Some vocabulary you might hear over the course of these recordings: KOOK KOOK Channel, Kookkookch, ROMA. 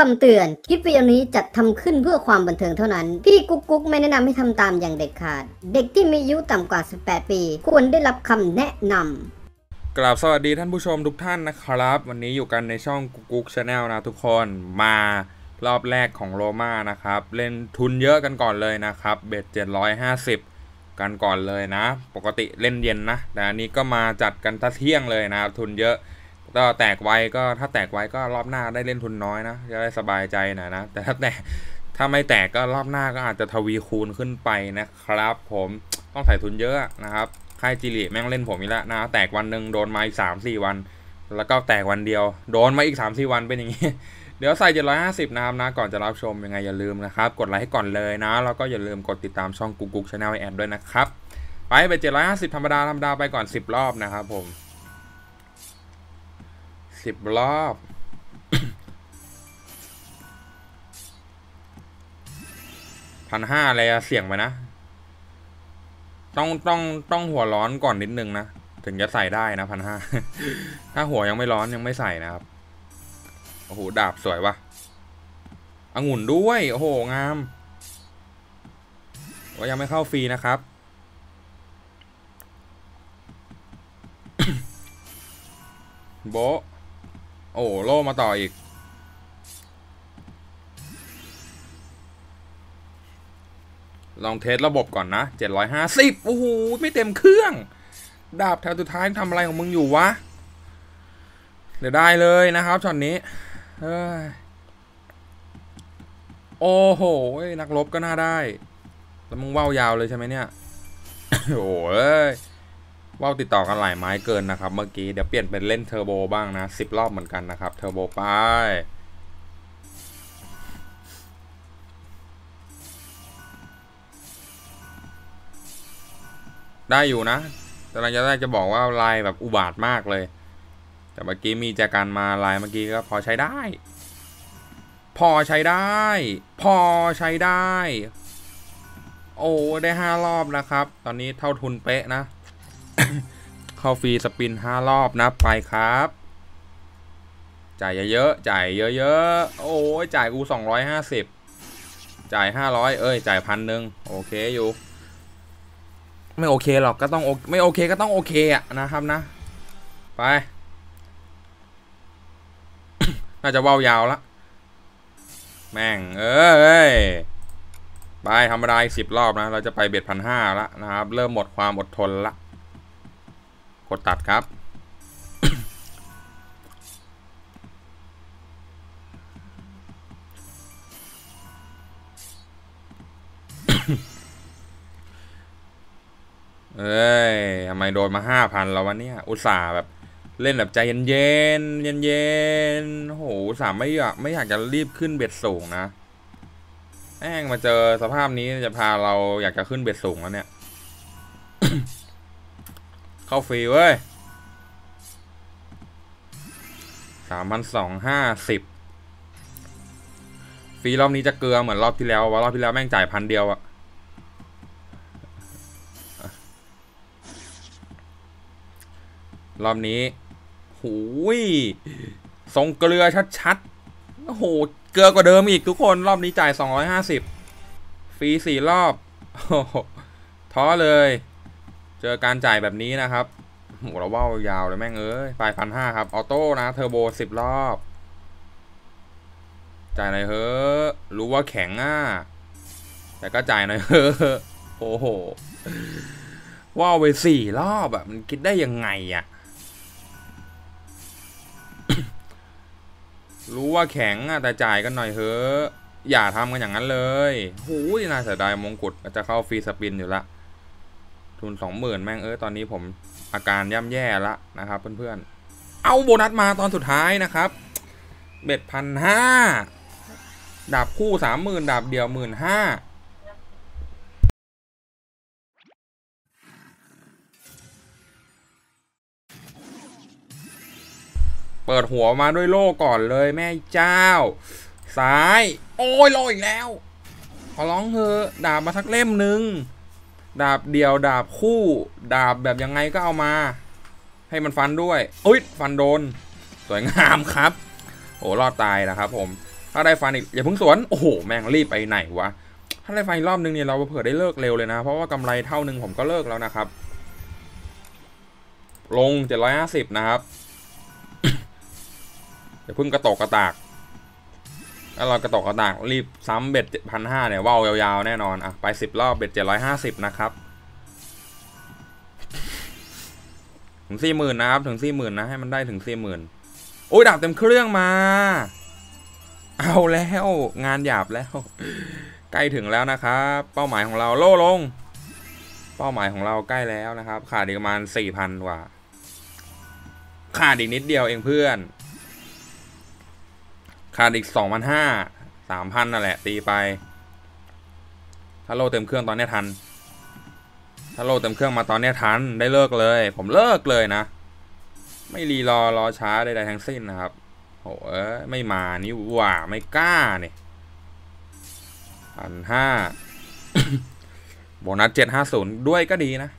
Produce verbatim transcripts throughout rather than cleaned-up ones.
คำเตือนคลิปวิดีโอนี้จัดทำขึ้นเพื่อความบันเทิงเท่านั้นพี่กุ๊กกุ๊กไม่แนะนำให้ทำตามอย่างเด็ดขาดเด็กที่มีอายุต่ำกว่าสิบแปดปีควรได้รับคำแนะนำกราบสวัสดีท่านผู้ชมทุกท่านนะครับวันนี้อยู่กันในช่องกุ๊กกุ๊กชาแนลนะทุกคนมารอบแรกของโรม่านะครับเล่นทุนเยอะกันก่อนเลยนะครับเบ็ดเจ็ดร้อยห้าสิบกันก่อนเลยนะปกติเล่นเย็นนะแต่อันนี้ก็มาจัดกันตะเที่ยงเลยนะครับทุนเยอะก็แตกไวก็ถ้าแตกไวก็รอบหน้าได้เล่นทุนน้อยนะจะได้สบายใจหน่อยนะแต่ถ้าแต่ถ้าไม่แตกก็รอบหน้าก็อาจจะทวีคูณขึ้นไปนะครับผมต้องใส่ทุนเยอะนะครับค่ายจิริแม่งเล่นผมอีกแล้วนะแตกวันหนึ่งโดนมาอีกสามสี่วันแล้วก็แตกวันเดียวโดนมาอีกสามสี่วันเป็นอย่างนี้เดี๋ยวใส่เจ็ดร้อยห้าสิบนะครับนะก่อนจะรับชมยังไงอย่าลืมนะครับกดไลค์ให้ก่อนเลยนะแล้วก็อย่าลืมกดติดตามช่องกุ๊กกุ๊กชาแนลไอแอนด้วยนะครับไปไปเจ็ดร้อยห้าสิบธรรมดาธรรมดาไปก่อนสิบรอบนะครับผมสิบรอบ พันห้าอะไรอะเสี่ยงไปนะต้องต้องต้องหัวร้อนก่อนนิดนึงนะถึงจะใส่ได้นะพันห้าถ้าหัวยังไม่ร้อนยังไม่ใส่นะครับโอ้โหดาบสวยวะองุ่นด้วยโอ้โหงามว่ายังไม่เข้าฟรีนะครับโบโอ้โล่มาต่ออีกลองเทสระบบก่อนนะเจ็ดร้อยห้าสิบโอ้โหไม่เต็มเครื่องดาบแถวสุดท้ายทำอะไรของมึงอยู่วะเดี๋ยวได้เลยนะครับช็อตนี้โอ้โหนักลบก็น่าได้แล้วมึงว่ายาวเลยใช่ไหมเนี่ย โอ้ยว่าวติดต่อกันหลายไม้เกินนะครับเมื่อกี้เดี๋ยวเปลี่ยนเป็นเล่นเทอร์โบบ้างนะสิบรอบเหมือนกันนะครับเทอร์โบไปได้อยู่นะแต่เราจะได้จะบอกว่าลายแบบอุบาทมากเลยแต่เมื่อกี้มีจากการมาลายเมื่อกี้ก็พอใช้ได้พอใช้ได้พอใช้ได้โอ้ได้ห้ารอบนะครับตอนนี้เท่าทุนเป๊ะนะเข้าฟรีสปินห้ารอบนะไปครับจ่ายเยอะๆจ่ายเยอะๆโอ้ยจ่ายกูสองร้อยห้าสิบจ่ายห้าร้อยเอ้ยจ่ายพันหนึ่งโอเคอยู่ไม่โอเคหรอกก็ต้องไม่โอเคก็ต้องโอเคอะนะครับนะไป น่าจะเบายาวละแม่งเอ้ยไปทำได้สิบรอบนะเราจะไปเบ็ดพันห้าละนะครับเริ่มหมดความอดทนละกดตัดครับ เอ้ยทำไมโดนมาห้าพันแล้ววะเนี่ยอุตส่าห์แบบเล่นแบบใจเย็นเย็นเย็นเย็นโหอุตส่าห์ไม่อยากไม่อยากจะรีบขึ้นเบ็ดสูงนะแม่งมาเจอสภาพนี้จะพาเราอยากจะขึ้นเบ็ดสูงแล้วเนี่ย เข้าฟรีเว้ย สามพันสองร้อยห้าสิบ ฟรีรอบนี้จะเกลือเหมือนรอบที่แล้วว่ารอบที่แล้วแม่งจ่ายพันเดียวอะรอบนี้หูยทรงเกลือชัดๆโอ้โหเกลือกว่าเดิมอีกทุกคนรอบนี้จ่ายสองร้อยห้าสิบฟรีสี่รอบโอ้โหท้อเลยเจอการจ่ายแบบนี้นะครับหัวเราว่ายาวเลยแม่งเอ้ยปลายพันห้าครับออโต้นะเทอร์โบสิบรอบจ่ายหน่อยเฮ้อรู้ว่าแข็งอ่ะแต่ก็จ่ายหน่อยเฮ้อโอ้โหว่าวไปสี่รอบแบบมันคิดได้ยังไงอ่ะ รู้ว่าแข็งอ่ะแต่จ่ายกันหน่อยเฮ้ออย่าทำกันอย่างนั้นเลยหูยน่าเสียดายมงกุฎจะเข้าฟรีสปินอยู่ละทุนสองหมื่นแม่งเอ้ยตอนนี้ผมอาการย่ำแย่ละนะครับเพื่อนๆเอาโบนัสมาตอนสุดท้ายนะครับเบ็ดพันห้าดาบคู่สามหมื่นดาบเดียวหมื่นห้าเปิดหัวมาด้วยโล่ก่อนเลยแม่เจ้าซ้ายโอ้ยโล่อีกแล้วขอร้องเธอดาบมาสักเล่มหนึ่งดาบเดียวดาบคู่ดาบแบบยังไงก็เอามาให้มันฟันด้วยอุ๊ยฟันโดนสวยงามครับโอ้รอดตายนะครับผม ถ้าได้ฟันอีกอย่าเพิ่งสวนโอ้โหแม่งรีบไปไหนวะถ้าได้ฟันรอบนึงเนี่ยเราเผื่อได้เลิกเร็วเลยนะเพราะว่ากำไรเท่านึงผมก็เลิกแล้วนะครับลงเจ็ดร้อยห้าสิบนะครับ อย่าเพิ่งกระตอกกระตากถ้าเรากระตอกกระตากรีบซ้ำเบ็ด เจ็ดพันห้าร้อย เนี่ยว่าวยาวๆแน่นอนอ่ะไปสิบรอบเบ็ดเจ็ดร้อยห้าสิบนะครับถึง สี่หมื่น นะครับถึง สี่หมื่น นะให้มันได้ถึง สี่หมื่น โอ้ยดาบเต็มเครื่องมาเอาแล้วงานหยาบแล้วใกล้ถึงแล้วนะครับเป้าหมายของเราโล่ลงเป้าหมายของเราใกล้แล้วนะครับขาดอีกประมาณ สี่พัน กว่าขาดอีกนิดเดียวเองเพื่อนขาดอีก สองพันห้าร้อย สามพัน นั่นแหละตีไปถ้าโล่เต็มเครื่องตอนนี้ทันถ้าโล่เต็มเครื่องมาตอนนี้ทันได้เลิกเลยผมเลิกเลยนะไม่รีรอรอช้าใดๆทั้งสิ้นนะครับโอ้เอ้ยไม่มานี่หว่าไม่กล้าเนี่ยพันห้าโบนัสเจ็ดห้าศูนย์ด้วยก็ดีนะ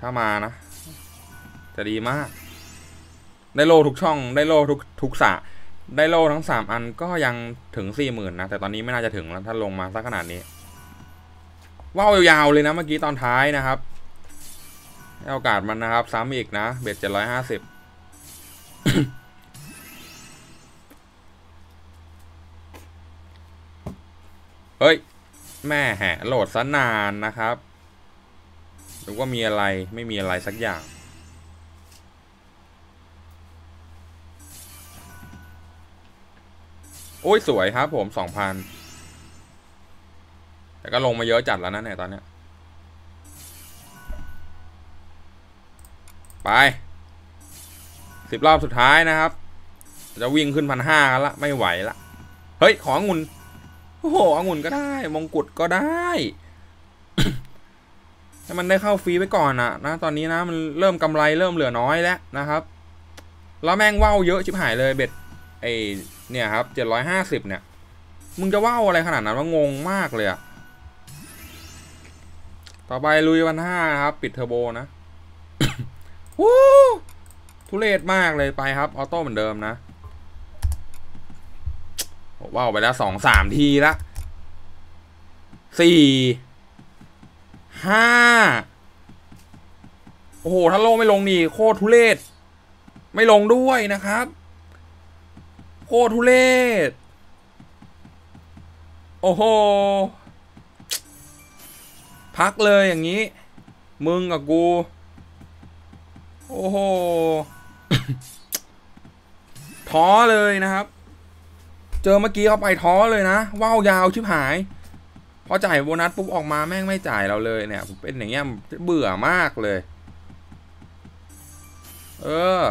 ถ้ามานะจะดีมากได้โล่ทุกช่องได้โล่ทุกทุกสะได้โล่ทั้งสามอันก็ยังถึงสี่หมื่นนะแต่ตอนนี้ไม่น่าจะถึงแล้วถ้าลงมาสักขนาดนี้ว่าวยาวๆเลยนะเมื่อกี้ตอนท้ายนะครับให้โอกาสมันนะครับซ้ำอีกนะเบ็ดเจ็ดร้อยห้าสิบเฮ้ยแม่แหะโหลดซะนานนะครับหรือว่ามีอะไรไม่มีอะไรสักอย่างโอ้ยสวยครับผม สองพัน แต่ก็ลงมาเยอะจัดแล้วนะเนี่ยตอนเนี้ยไปสิบรอบสุดท้ายนะครับจะวิ่งขึ้นพันห้าละไม่ไหวละเฮ้ยขององุ่นโอ้โหองุ่นก็ได้มงกุฎก็ได้ ให้มันได้เข้าฟรีไปก่อนอะนะตอนนี้นะมันเริ่มกำไรเริ่มเหลือน้อยแล้วนะครับแล้วแม่งว่าวเยอะชิบหายเลยเบ็ดไอเนี่ยครับเจ็ดร้อยห้าสิบเนี่ยมึงจะว่าวอะไรขนาดนั้นว่างงมากเลยอะต่อไปลุยวันห้าครับปิดเทอร์โบนะ วู้ทุเรศมากเลยไปครับออโต้เหมือนเดิมนะว่าวไปแล้วสองสามทีละสี่ห้าโอ้โหถ้าโลไม่ลงนี่โคตรทุเรศไม่ลงด้วยนะครับโคตรทุเรศโอ้โหพักเลยอย่างนี้มึงกับกูโอ้โห ท้อเลยนะครับเจอเมื่อกี้เขาไปท้อเลยนะว้าวยาวชิบหายพอจ่ายโบนัสปุ๊บออกมาแม่งไม่จ่ายเราเลยเนี่ยผมเป็นอย่างเงี้ยเบื่อมากเลยเออ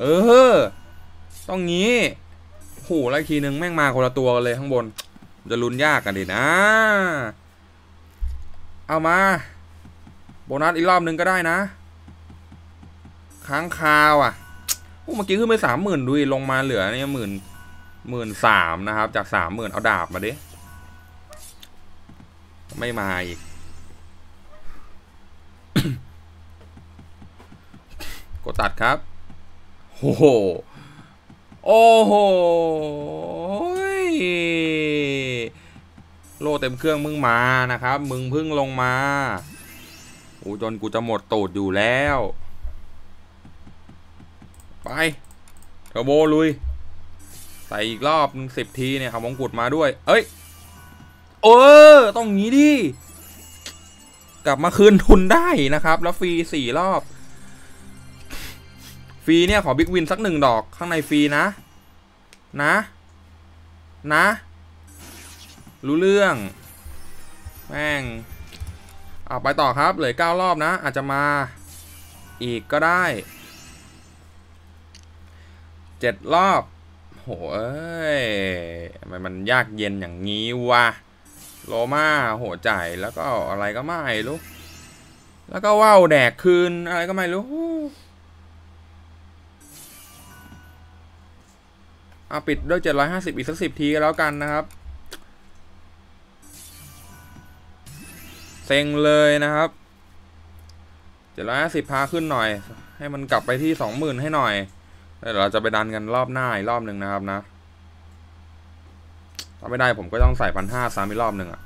เออต้องงี้โหแล้วทีนึงแม่งมาคนละตัวกันเลยข้างบนจะลุ้นยากกันดินะเอามาโบนัสอีกรอบนึงก็ได้นะค้างคาวอ่ะเมื่อกี้ขึ้นไปสามหมื่นดูลงมาเหลือเนี่ยหมื่นหมื่นสามนะครับจากสามหมื่นเอาดาบมาดิไม่มาอีก กดตัดครับโอ้โหโอ้โหโลเต็มเครื่องมึงมานะครับมึงพึ่งลงมาโอ้จนกูจะหมดตูดอยู่แล้วไปเทอร์โบลุยใส่อีกรอบสิบทีเนี่ยเอามงกุฎมาด้วยเอ้ยเออต้องงี้ดิกลับมาคืนทุนได้นะครับแล้วฟรีสี่รอบฟรีเนี่ยขอบิ๊กวินสักหนึ่งดอกข้างในฟรีนะนะนะรู้เรื่องแม่งเอาไปต่อครับเหลือเก้ารอบนะอาจจะมาอีกก็ได้เจ็ดรอบโหเอ้ยทำไมมันยากเย็นอย่างนี้วะโลมาโหจ่ายแล้วก็อะไรก็ไม่รู้แล้วก็ว่าวแดกคืนอะไรก็ไม่รู้เอาปิดด้วยเจ็ดร้อยห้าสิบอีกสักสิบทีก็แล้วกันนะครับเซ็งเลยนะครับเจ็ดร้อยห้าสิบพาขึ้นหน่อยให้มันกลับไปที่สองหมื่นให้หน่อย เดี๋ยวเราจะไปดันกันรอบหน้าอีกรอบหนึ่งนะครับนะถ้าไม่ได้ผมก็ต้องใส่พันห้าซ้ำอีกรอบหนึ่งอะ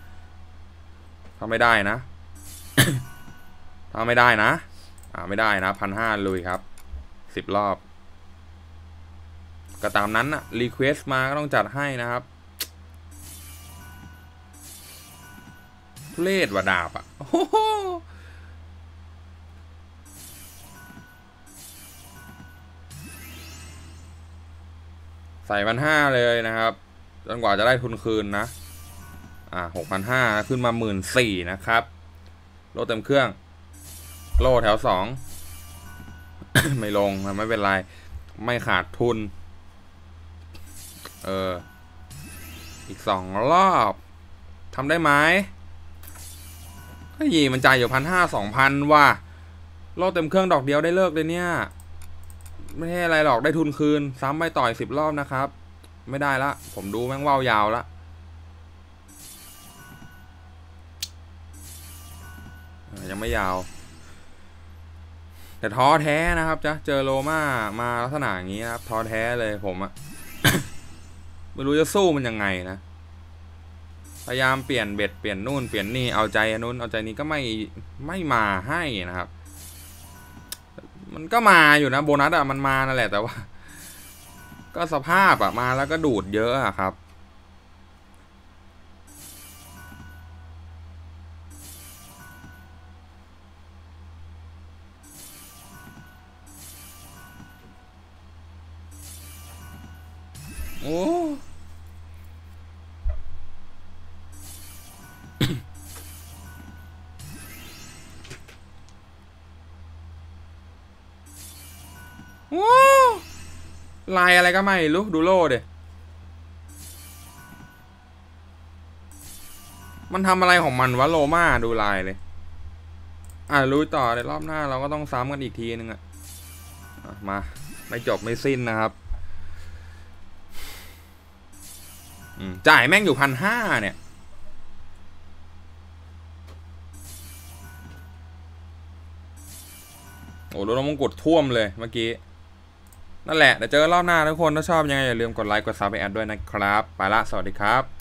ถ้าไม่ได้นะ ถ้าไม่ได้นะอ่าไม่ได้นะพันห้าลุยครับสิบรอบก็ตามนั้นอะรีเควสต์มาก็ต้องจัดให้นะครับทุเรศว่ะดาบอะใส่พันห้าเลยนะครับจนกว่าจะได้ทุนคืนนะอ่าหกพันห้าขึ้นมาหมื่นสี่นะครับโลเต็มเครื่องโลแถวสอง ไม่ลงนะไม่เป็นไรไม่ขาดทุนเอออีกสองรอบทำได้ไหมก็ยี่มันจ่ายอยู่พันห้าสองพันว่ะโลเต็มเครื่องดอกเดียวได้เลิกเลยเนี่ยไม่ใช่อะไรหรอกได้ทุนคืนซ้ำไปต่อยสิบรอบนะครับไม่ได้ละผมดูแม่งว่าวยาวละยังไม่ยาวแต่ท้อแท้นะครับจ้ะเจอโลมามาลักษณะอย่างนี้นะครับท้อแท้เลยผมอะ ไม่รู้จะสู้มันยังไงนะพยายามเปลี่ยนเบ็ดเปลี่ยนนู่นเปลี่ยนนี่เอาใจนู้นเอาใจนี้ก็ไม่ไม่มาให้นะครับมันก็มาอยู่นะโบนัสอะมันมานั่นแหละแต่ว่าก็สภาพอะมาแล้วก็ดูดเยอะอะครับโอ้ โอ้ลายอะไรก็ไม่รู้ดูโล่ดิมันทำอะไรของมันวะโลมาดูลายเลยอ่ะลุยต่อในรอบหน้าเราก็ต้องซ้ำกันอีกทีนึงอะมาไม่จบไม่สิ้นนะครับจ่ายแม่งอยู่พันห้าเนี่ยโอ้โหเรามงกดท่วมเลยเมื่อกี้นั่นแหละเดี๋ยวเจอรอบหน้าทุกคนถ้าชอบยังไงอย่าลืมกดไลค์กดซับไปแอดด้วยนะครับไปละสวัสดีครับ